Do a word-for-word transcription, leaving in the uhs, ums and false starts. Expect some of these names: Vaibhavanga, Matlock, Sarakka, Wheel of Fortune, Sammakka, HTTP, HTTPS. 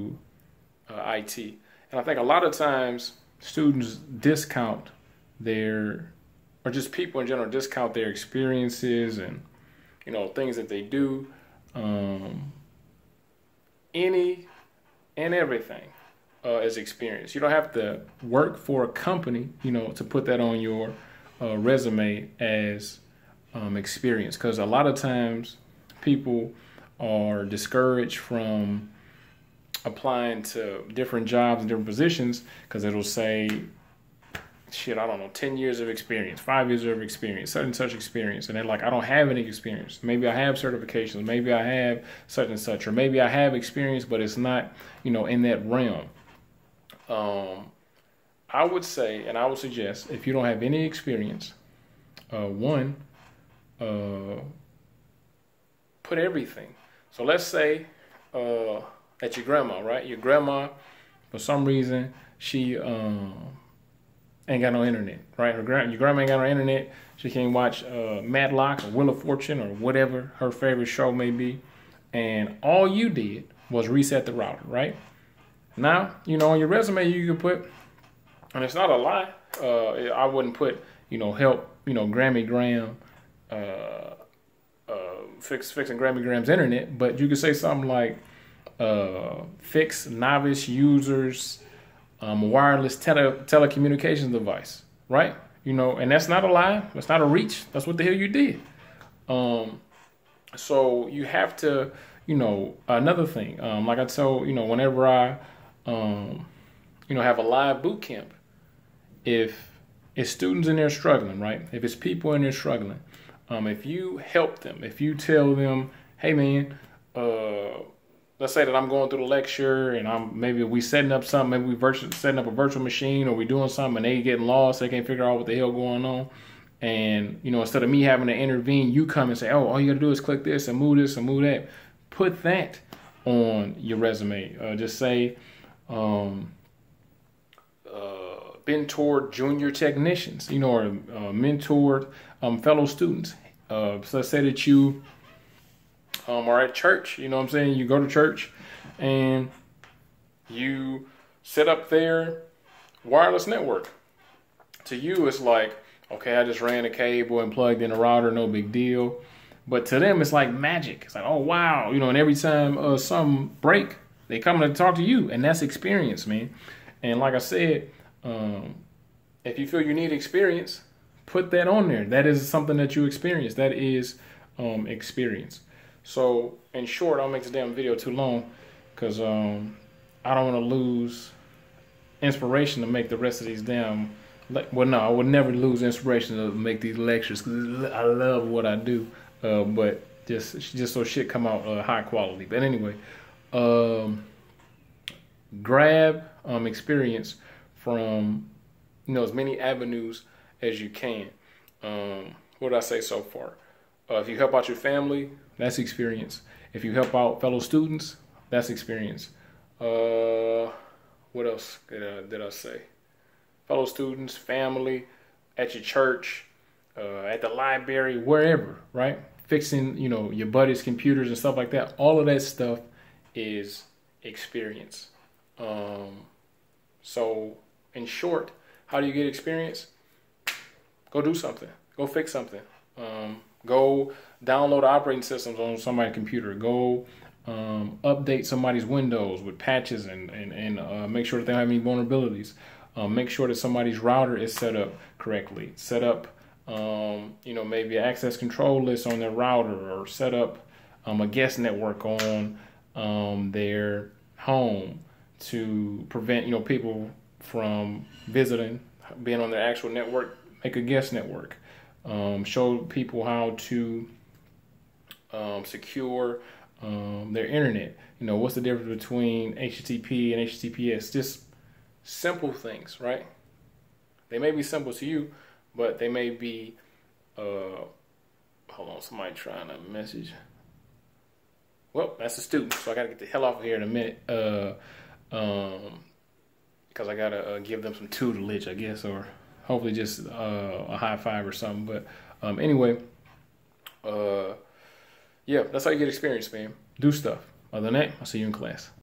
uh, I T. And I think a lot of times students discount their, or just people in general discount their experiences and, you know, things that they do. Um, any and everything uh, is experience. You don't have to work for a company, you know, to put that on your uh, resume as um, experience. Because a lot of times people are discouraged from applying to different jobs and different positions because it'll say, shit, I don't know, ten years of experience, five years of experience, such and such experience. And they're like, I don't have any experience. Maybe I have certifications. Maybe I have such and such, or maybe I have experience, but it's not, you know, in that realm. Um, I would say, and I would suggest, if you don't have any experience, uh, one, uh, put everything. So let's say, uh, at your grandma, right? Your grandma, for some reason, she, um, ain't got no internet, right? Her grand, your grandma ain't got no internet. She can't watch uh, Matlock or Wheel of Fortune or whatever her favorite show may be. And all you did was reset the router, right? Now, you know, on your resume you can put, and it's not a lie, uh, I wouldn't put, you know, help, you know, Grammy Graham, uh, uh, fix, fixing Grammy Graham's internet, but you could say something like, uh, fix novice users, Um, a wireless tele telecommunications device, right? You know, and that's not a lie. That's not a reach. That's what the hell you did. Um, so you have to, you know, another thing, um, like I told, you know, whenever I, um, you know, have a live boot camp, if it's students in there struggling, right? If it's people in there struggling, um, if you help them, if you tell them, hey man, uh, let's say that I'm going through the lecture and I'm maybe we setting up something, maybe we virtual, setting up a virtual machine, or we doing something and they getting lost, they can't figure out what the hell going on. And, you know, instead of me having to intervene, you come and say, oh, all you gotta do is click this and move this and move that. Put that on your resume. Uh, just say, um, uh, mentored junior technicians, you know, or uh, mentored um, fellow students. Uh, so let's say that you, Um, or at church, you know what I'm saying? You go to church and you set up their wireless network. To you, it's like, okay, I just ran a cable and plugged in a router, no big deal. But to them, it's like magic. It's like, oh, wow. You know, and every time uh, some break, they come and talk to you. And that's experience, man. And like I said, um, if you feel you need experience, put that on there. That is something that you experience. That is um, experience. So, in short, I don't make this damn video too long because um, I don't want to lose inspiration to make the rest of these damn... Well, no, I would never lose inspiration to make these lectures because I love what I do. Uh, but just just so shit come out uh, high quality. But anyway, um, grab um, experience from, you know, as many avenues as you can. Um, what did I say so far? Uh, if you help out your family... That's experience. If you help out fellow students, that's experience. Uh, what else did I, did I say? Fellow students, family, at your church, uh, at the library, wherever, right? Fixing, you know, your buddies' computers and stuff like that. All of that stuff is experience. Um, so, in short, how do you get experience? Go do something. Go fix something. Um, go download operating systems on somebody's computer. Go um, update somebody's Windows with patches and, and, and uh, make sure that they don't have any vulnerabilities. Um, make sure that somebody's router is set up correctly. Set up, um, you know, maybe an access control list on their router, or set up um, a guest network on um, their home to prevent, you know, people from visiting, being on their actual network. Make a guest network. Um, show people how to um, secure um, their internet. You know, what's the difference between H T T P and H T T P S? Just simple things, right? They may be simple to you, but they may be, uh, hold on, somebody trying to message. Well, that's a student, so I got to get the hell off of here in a minute. Uh, um, because I got to uh, give them some tutelage, I guess, or... hopefully just uh, a high five or something. But um, anyway, uh, yeah, that's how you get experience, man. Do stuff. Other than that, I'll see you in class.